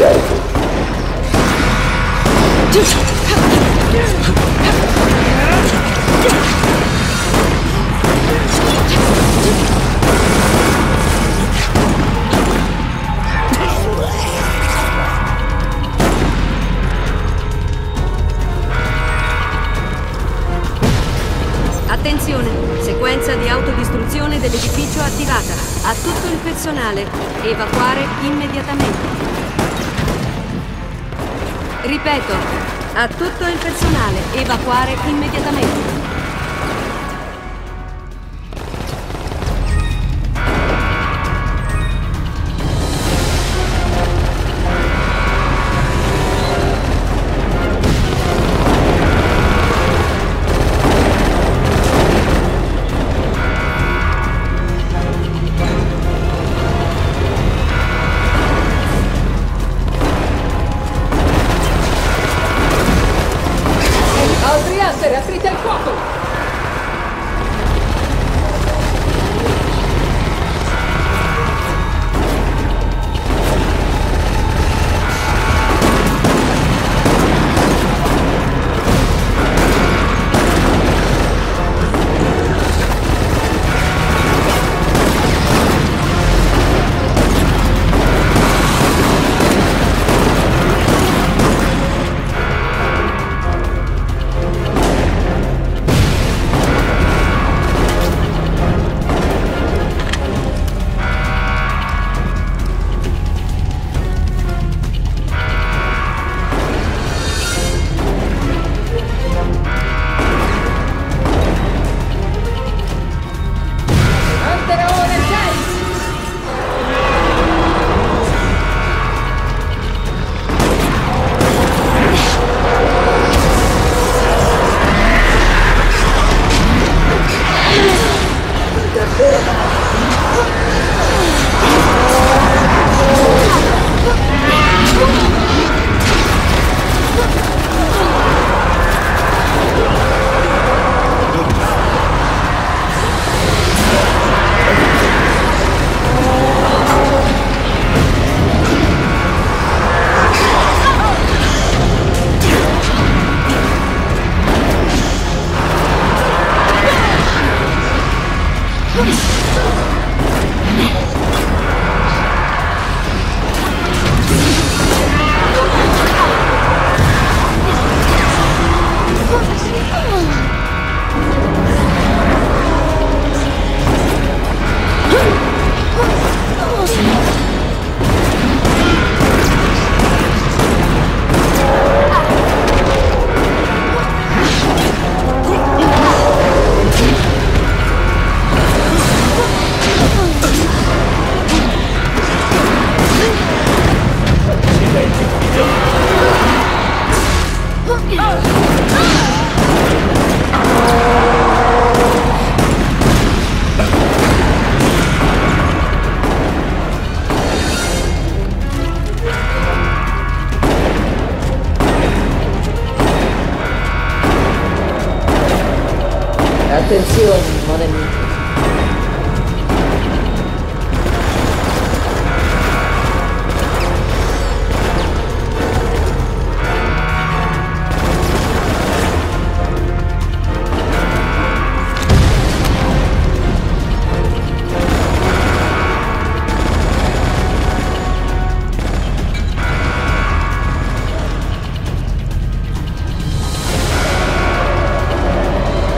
Attenzione, sequenza di autodistruzione dell'edificio attivata. A tutto il personale, evacuare immediatamente. Ripeto, a tutto il personale, evacuare immediatamente.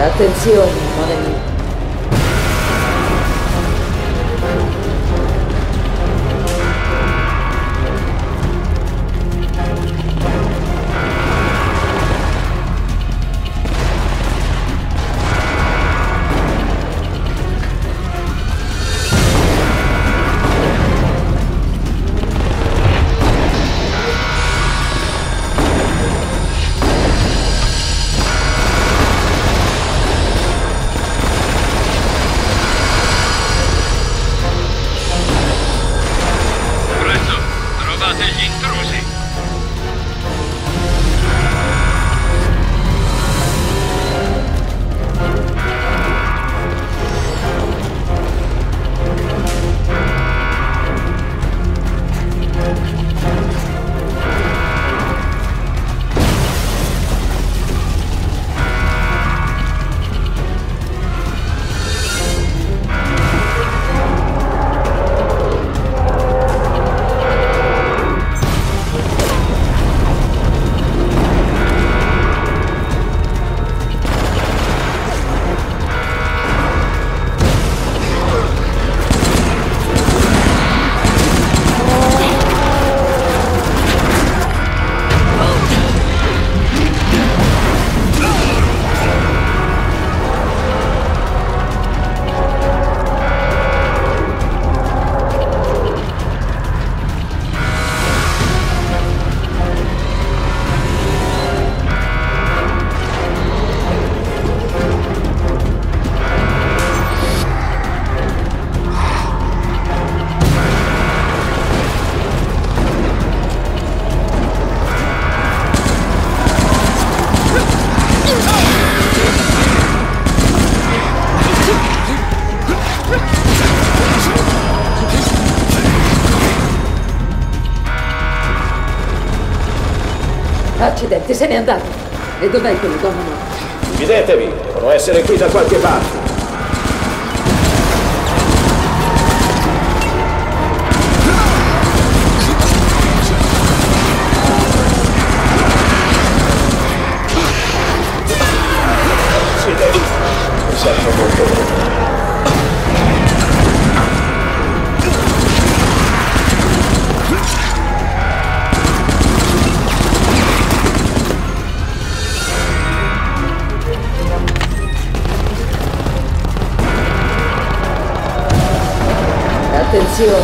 Attenzione, mon amico. Attenzione, mon amico. Accidenti, se n'è andato. E dov'è quel domino? Fidetevi, devono essere qui da qualche parte. Attenzione,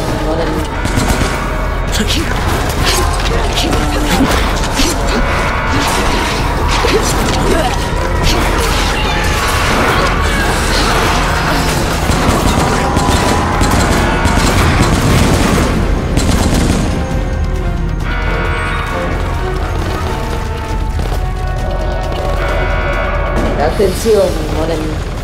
amore mio.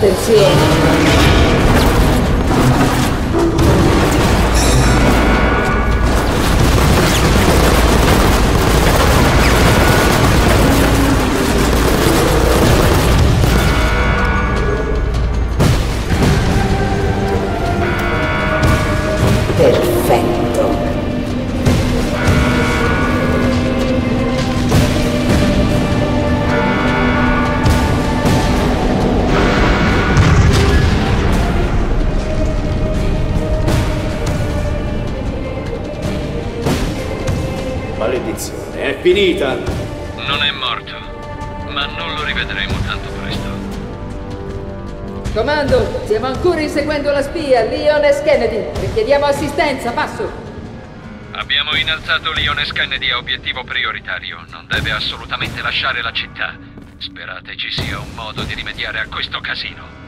Atención. Maledizione, è finita! Non è morto, ma non lo rivedremo tanto presto. Comando, stiamo ancora inseguendo la spia, Leon S. Kennedy. Richiediamo assistenza, passo! Abbiamo innalzato Leon S. Kennedy a obiettivo prioritario. Non deve assolutamente lasciare la città. Sperate ci sia un modo di rimediare a questo casino.